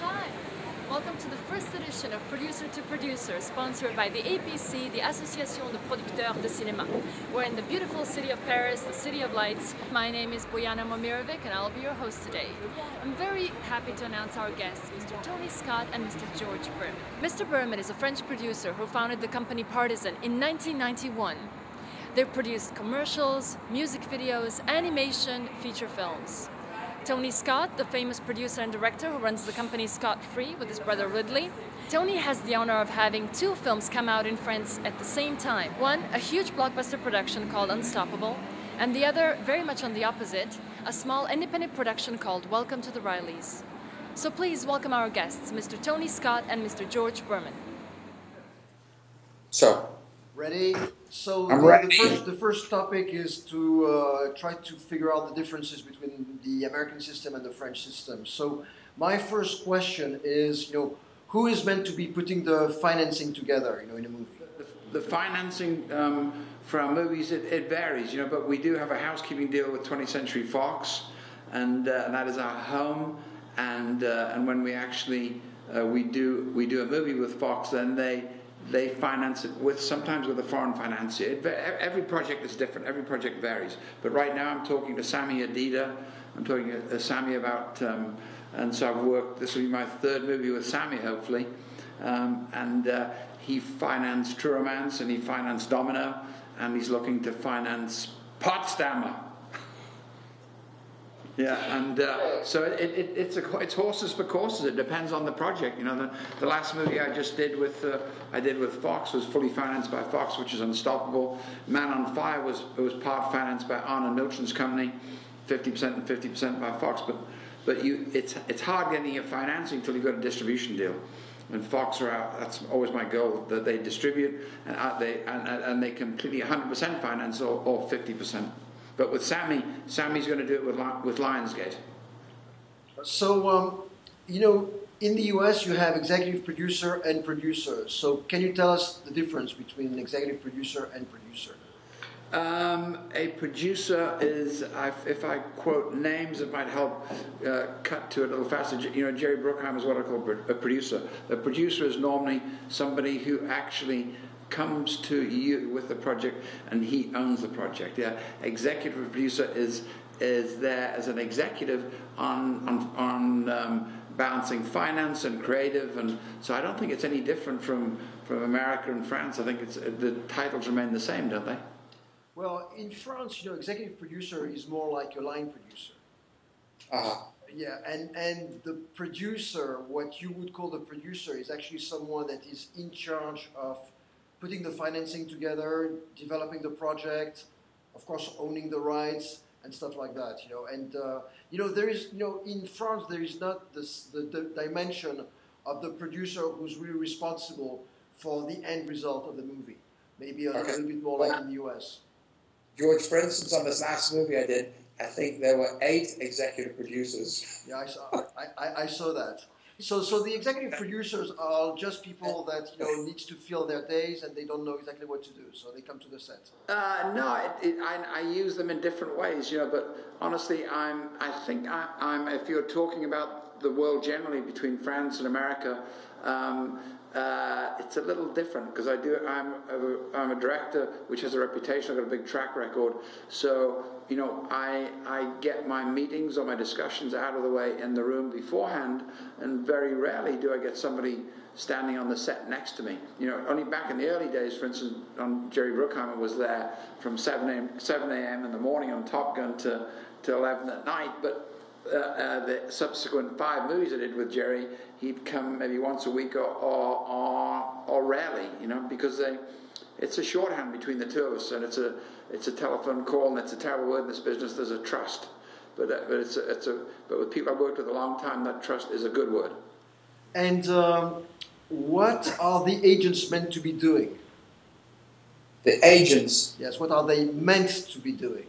Hi, welcome to the first edition of Producer to Producer, sponsored by the APC, the Association de Producteurs de Cinéma. We're in the beautiful city of Paris, the City of Lights. My name is Bojana Momirovic and I'll be your host today. I'm very happy to announce our guests, Mr. Tony Scott and Mr. George Berman. Mr. Berman is a French producer who founded the company Partizan in 1991. They've produced commercials, music videos, animation, feature films. Tony Scott, the famous producer and director who runs the company Scott Free with his brother Ridley. Tony has the honor of having two films come out in France at the same time. One, a huge blockbuster production called Unstoppable, and the other, very much on the opposite, a small independent production called Welcome to the Rileys. So please welcome our guests, Mr. Tony Scott and Mr. George Berman. So, ready? So the first topic is to try to figure out the differences between the American system and the French system. So my first question is, you know, who is meant to be putting the financing together, you know, in a movie? The financing for our movies, it varies, you know, but we do have a housekeeping deal with 20th Century Fox, and that is our home. And when we actually we do a movie with Fox, then they finance it with, sometimes with a foreign financier. Every project is different, every project varies. But right now I'm talking to Sami Adida, I'm talking to Sami about, and so I've worked, this will be my third movie with Sami hopefully, he financed True Romance and he financed Domino, and he's looking to finance Potsdamer. Yeah, so it's horses for courses. It depends on the project. You know, the last movie I just did with Fox was fully financed by Fox, which is Unstoppable. Man on Fire was part financed by Arnon Milchan's company, 50% and 50% by Fox. But it's hard getting your financing until you've got a distribution deal. And Fox are out. That's always my goal, that they distribute and they completely 100% finance or 50%. But with Sami's going to do it with Lionsgate. So, you know, in the U.S. you have executive producer and producer. So can you tell us the difference between an executive producer and producer? A producer is, if I quote names, it might help cut to it a little faster. You know, Jerry Bruckheimer is what I call a producer. A producer is normally somebody who actually comes to you with the project and he owns the project. Yeah, executive producer is there as an executive on balancing finance and creative, and so I don't think it's any different from America and France. I think it's the titles remain the same, don't they? Well, in France, you know, executive producer is more like your line producer. Yeah, and the producer, what you would call the producer, is actually someone that is in charge of putting the financing together, developing the project, of course owning the rights and stuff like that, you know. And you know, there is, you know, in France there is not this, the dimension of the producer who's really responsible for the end result of the movie. Maybe a little bit more like in the US. George, for instance, on this last movie I did, I think there were 8 executive producers. Yeah, I saw that. So the executive producers are just people that, you know, needs to fill their days and they don't know exactly what to do, so they come to the set. No, I use them in different ways, you know. But honestly, I think if you're talking about the world generally between France and America, it's a little different because I'm a director which has a reputation. I've got a big track record, so you know I get my meetings or my discussions out of the way in the room beforehand, and very rarely do I get somebody standing on the set next to me. You know, only back in the early days, for instance, Jerry Bruckheimer was there from 7 a.m. in the morning on Top Gun to 11 at night, but. The subsequent 5 movies I did with Jerry, he'd come maybe once a week or rarely, you know, because it's a shorthand between the two of us, and it's a telephone call, and it's a terrible word in this business. There's a trust, but with people I've worked with a long time, that trust is a good word. And what are the agents meant to be doing? The agents. Yes, what are they meant to be doing?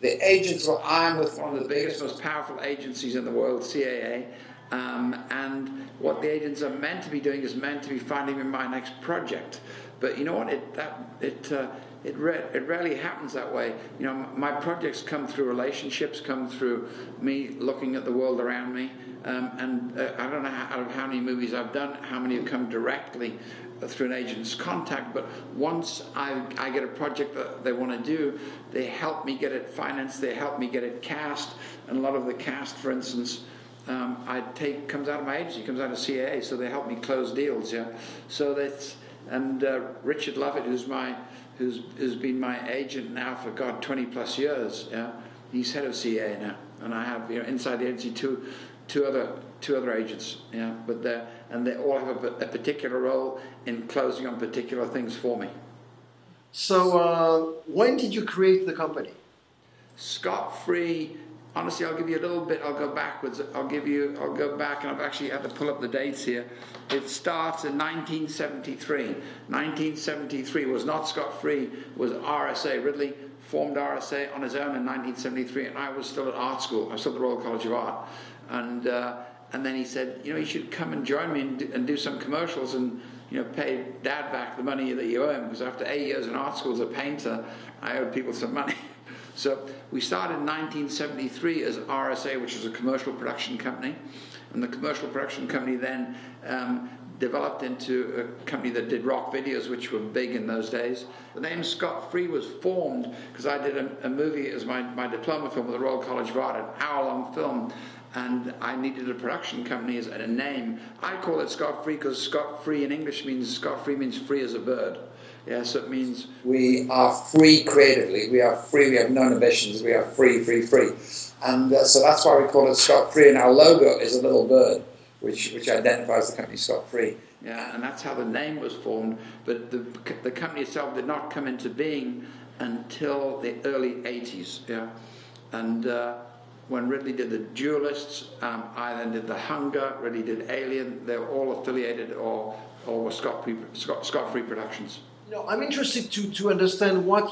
The agents were armed with one of the biggest, most powerful agencies in the world, CAA, and what the agents are meant to be doing is meant to be finding me my next project. But you know what? It It rarely happens that way. You know, my projects come through relationships, come through me looking at the world around me. I don't know how, out of how many movies I've done, how many have come directly through an agent's contact. But once I get a project that they want to do, they help me get it financed, they help me get it cast. And a lot of the cast, for instance, comes out of my agency, comes out of CAA, so they help me close deals. Yeah, so that's Richard Lovett, who's been my agent now for 20+ years. Yeah, he's head of CAA now, and I have inside the agency two other agents. Yeah, but they all have a particular role in closing on particular things for me. So when did you create the company? Scott Free. Honestly, I'll give you a little bit. I'll go backwards. I'll go back, and I've actually had to pull up the dates here. It starts in 1973. 1973 was not Scott Free. Was RSA. Ridley formed RSA on his own in 1973, and I was still at art school. I was still at the Royal College of Art, and then he said, you know, you should come and join me and do some commercials and, you know, pay Dad back the money that you owe him, because after 8 years in art school as a painter, I owed people some money. So we started in 1973 as RSA, which was a commercial production company. And the commercial production company then developed into a company that did rock videos, which were big in those days. The name Scott Free was formed because I did a movie as my diploma film with the Royal College of Art, an hour-long film, and I needed a production company as a name. I call it Scott Free because Scott Free in English means free as a bird. Yes, so it means we are free creatively, we are free, we have no inhibitions, we are free, free, free. And so that's why we call it Scott Free, and our logo is a little bird, which identifies the company Scott Free. Yeah, and that's how the name was formed, but the company itself did not come into being until the early 80s, yeah. And when Ridley did The Duelists, I then did The Hunger, Ridley did Alien, they were all affiliated or were Scott Free Productions. You know, I'm interested to understand what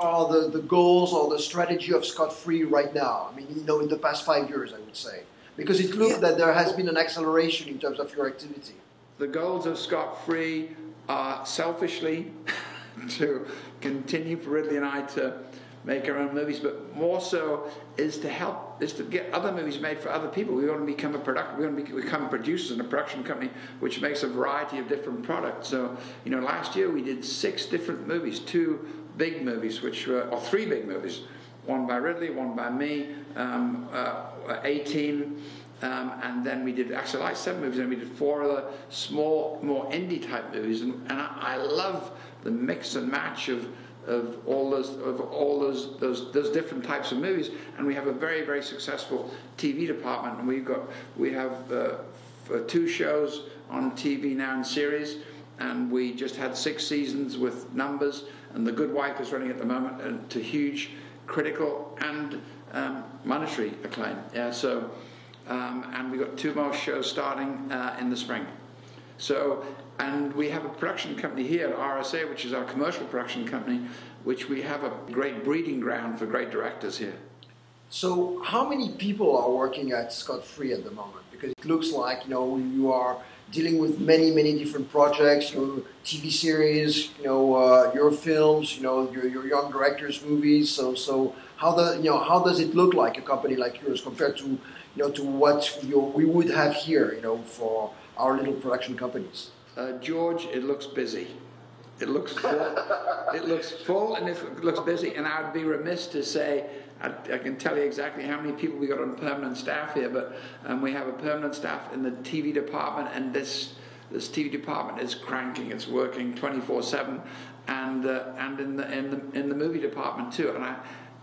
are the goals or the strategy of Scott Free right now. I mean, in the past 5 years, I would say, because it looks that there has been an acceleration in terms of your activity. The goals of Scott Free are selfishly to continue for Ridley and I to make our own movies, but more so is to get other movies made for other people. We want to become become producers in a production company, which makes a variety of different products. So, you know, last year we did 6 different movies, 2 big movies, or 3 big movies, one by Ridley, one by me, A Team, and then we did actually like 7 movies, and we did 4 other small, more indie type movies, and I love the mix and match of all those different types of movies, and we have a very, very successful TV department, and we have 2 shows on TV now in series, and we just had 6 seasons with numbers, and The Good Wife is running at the moment, and to huge critical and monetary acclaim. Yeah, so and we got 2 more shows starting in the spring. So. And we have a production company here at RSA, which is our commercial production company, which we have a great breeding ground for great directors here. So how many people are working at Scott Free at the moment? Because it looks like, you are dealing with many, many different projects, TV series, your films, your young directors' movies. So how does it look like a company like yours compared to, to what we would have here, for our little production companies? George, it looks busy. It looks full. It looks full, and it looks busy. And I'd be remiss to say I can tell you exactly how many people we got on permanent staff here. But we have a permanent staff in the TV department, and this TV department is cranking. It's working 24/7, and in the movie department too. And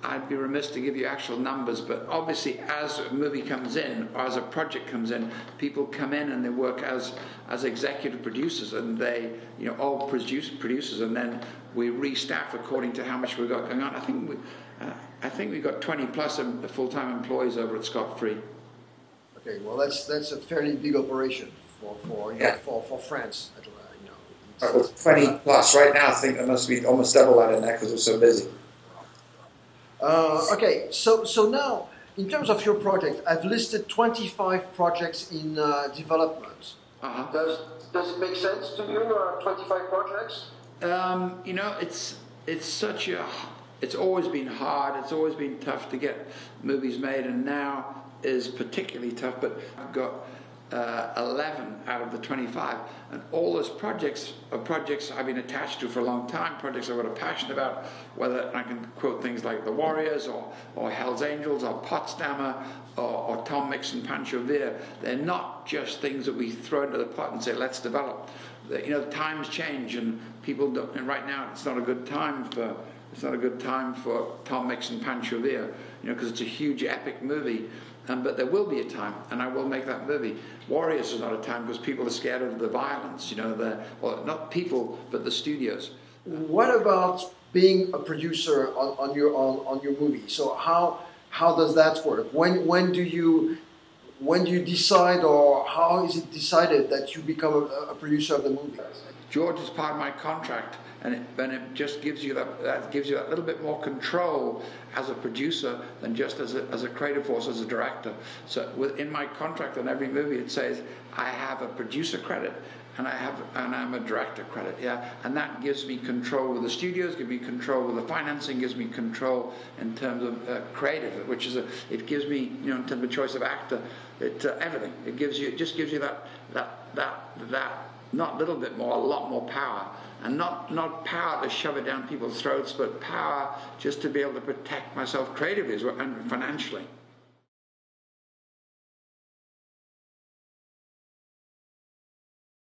I'd be remiss to give you actual numbers, but obviously as a movie comes in, or as a project comes in, people come in and they work as executive producers, and they, all producers, and then we restaff according to how much we've got going on. I think we've got 20+ full-time employees over at Scott Free. Okay, well that's a fairly big operation for France. Well, 20+ right now. I think there must be almost double that in there because we're so busy. Okay, so now, in terms of your project, I've listed 25 projects in development. Uh-huh. Does it make sense to you, 25 projects? You know, it's it's such a, it's always been hard, it's always been tough to get movies made, and now is particularly tough, but I've got 11 out of the 25, and all those projects are projects I've been attached to for a long time, projects I've got a passion about, whether I can quote things like The Warriors or Hell's Angels or Potsdamer or Tom Mix and Pancho Villa. They're not just things that we throw into the pot and say, let's develop. You know, times change, and people don't, and right now it's not a good time for Tom Mix and Pancho Villa, you know, because it's a huge epic movie. But there will be a time, and I will make that movie. Warriors is not a time because people are scared of the violence, you know, well, not people, but the studios. What about being a producer on your movie? So how does that work? When do you decide, or how is it decided that you become a producer of the movie? George is part of my contract. And it just gives you that little bit more control as a producer than just as a creative force, as a director. So within my contract on every movie, it says I have a producer credit and I'm a director credit. Yeah, and that gives me control with the studios, gives me control with the financing, gives me control in terms of creative, which is it gives me, you know, in terms of choice of actor, everything. It just gives you that not a little bit more, a lot more power. And not power to shove it down people's throats, but power just to be able to protect myself creatively and financially.